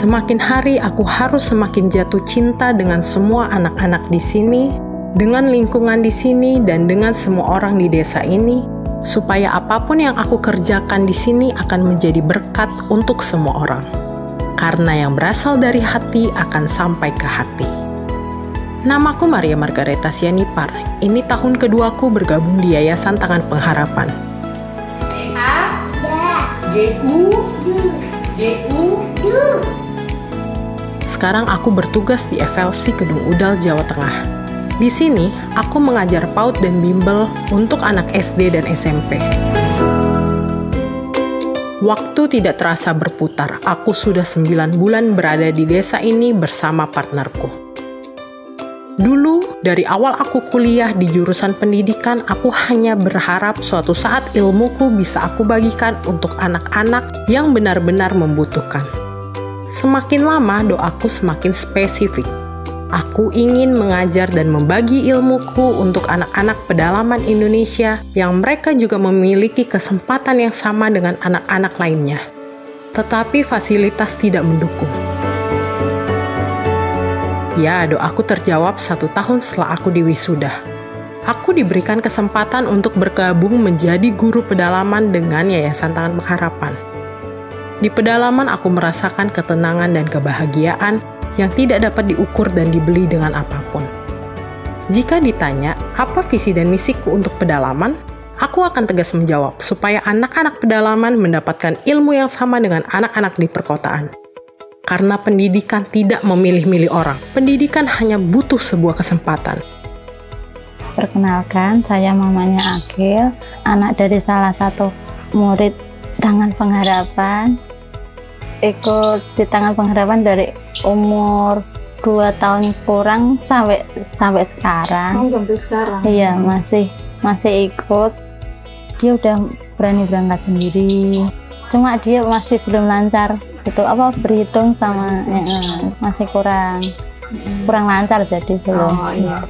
Semakin hari aku harus semakin jatuh cinta dengan semua anak-anak di sini, dengan lingkungan di sini, dan dengan semua orang di desa ini, supaya apapun yang aku kerjakan di sini akan menjadi berkat untuk semua orang. Karena yang berasal dari hati akan sampai ke hati. Namaku Maria Margareta Sianipar. Ini tahun keduaku bergabung di Yayasan Tangan Pengharapan. Sekarang aku bertugas di FLC Kedung Udal, Jawa Tengah. Di sini, aku mengajar PAUD dan bimbel untuk anak SD dan SMP. Waktu tidak terasa berputar, aku sudah 9 bulan berada di desa ini bersama partnerku. Dulu, dari awal aku kuliah di jurusan pendidikan, aku hanya berharap suatu saat ilmuku bisa aku bagikan untuk anak-anak yang benar-benar membutuhkan. Semakin lama, doaku semakin spesifik. Aku ingin mengajar dan membagi ilmuku untuk anak-anak pedalaman Indonesia yang mereka juga memiliki kesempatan yang sama dengan anak-anak lainnya. Tetapi fasilitas tidak mendukung. Ya, doaku terjawab 1 tahun setelah aku diwisuda. Aku diberikan kesempatan untuk bergabung menjadi guru pedalaman dengan Yayasan Tangan Pengharapan. Di pedalaman aku merasakan ketenangan dan kebahagiaan yang tidak dapat diukur dan dibeli dengan apapun. Jika ditanya, apa visi dan misiku untuk pedalaman? Aku akan tegas menjawab supaya anak-anak pedalaman mendapatkan ilmu yang sama dengan anak-anak di perkotaan. Karena pendidikan tidak memilih-milih orang, pendidikan hanya butuh sebuah kesempatan. Perkenalkan, saya mamanya Akil, anak dari salah satu murid Tangan Pengharapan. Ikut di Tangan Pengharapan dari umur 2 tahun kurang sampai sekarang. Oh, sampai sekarang. Iya, masih ikut. Dia udah berani berangkat sendiri. Cuma dia masih belum lancar gitu, apa berhitung sama masih kurang lancar, jadi belum. Oh, iya.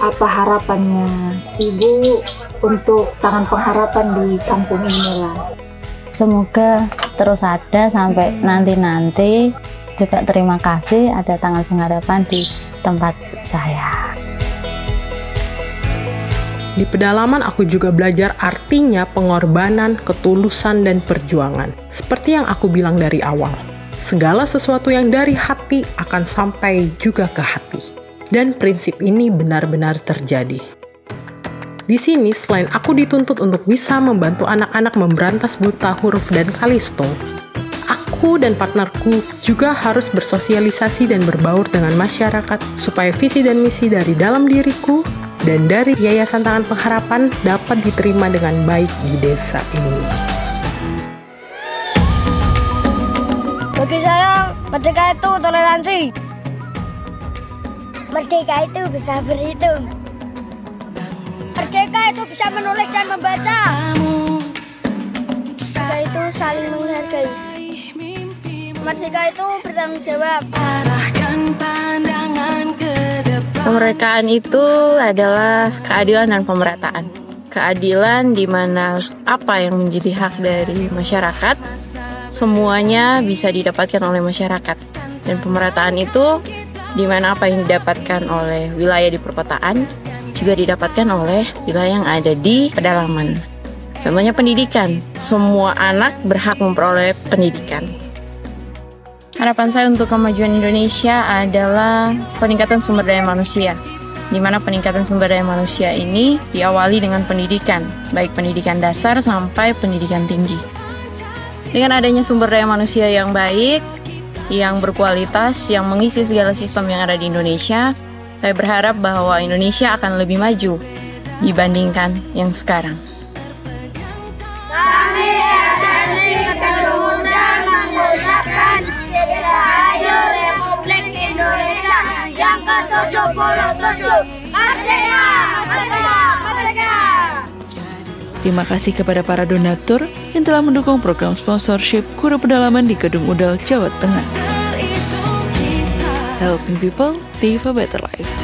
Apa harapannya Ibu untuk Tangan Pengharapan di kampung ini lah? Semoga terus ada sampai nanti-nanti. Juga terima kasih ada Tangan Pengharapan di tempat saya. Di pedalaman aku juga belajar artinya pengorbanan, ketulusan, dan perjuangan. Seperti yang aku bilang dari awal, segala sesuatu yang dari hati akan sampai juga ke hati. Dan prinsip ini benar-benar terjadi. Di sini, selain aku dituntut untuk bisa membantu anak-anak memberantas buta huruf dan kalisto, aku dan partnerku juga harus bersosialisasi dan berbaur dengan masyarakat supaya visi dan misi dari dalam diriku dan dari Yayasan Tangan Pengharapan dapat diterima dengan baik di desa ini. Bagi saya, merdeka itu toleransi. Merdeka itu bisa berhitung. Merdeka itu bisa menulis dan membaca. Merdeka itu saling menghargai. Merdeka itu bertanggung jawab. Kemerdekaan itu adalah keadilan dan pemerataan. Keadilan di mana apa yang menjadi hak dari masyarakat, semuanya bisa didapatkan oleh masyarakat. Dan pemerataan itu di mana apa yang didapatkan oleh wilayah di perkotaan juga didapatkan oleh wilayah yang ada di pedalaman. Contohnya pendidikan, semua anak berhak memperoleh pendidikan. Harapan saya untuk kemajuan Indonesia adalah peningkatan sumber daya manusia, di mana peningkatan sumber daya manusia ini diawali dengan pendidikan, baik pendidikan dasar sampai pendidikan tinggi. Dengan adanya sumber daya manusia yang baik, yang berkualitas, yang mengisi segala sistem yang ada di Indonesia, saya berharap bahwa Indonesia akan lebih maju dibandingkan yang sekarang. Kami FLC Kedung Udal mengucapkan Dirgahayu Republik Indonesia yang ke-77. Merdeka! Merdeka! Merdeka! Terima kasih kepada para donatur yang telah mendukung program sponsorship Guru Pedalaman di Kedung Udal, Jawa Tengah. Helping people live a better life.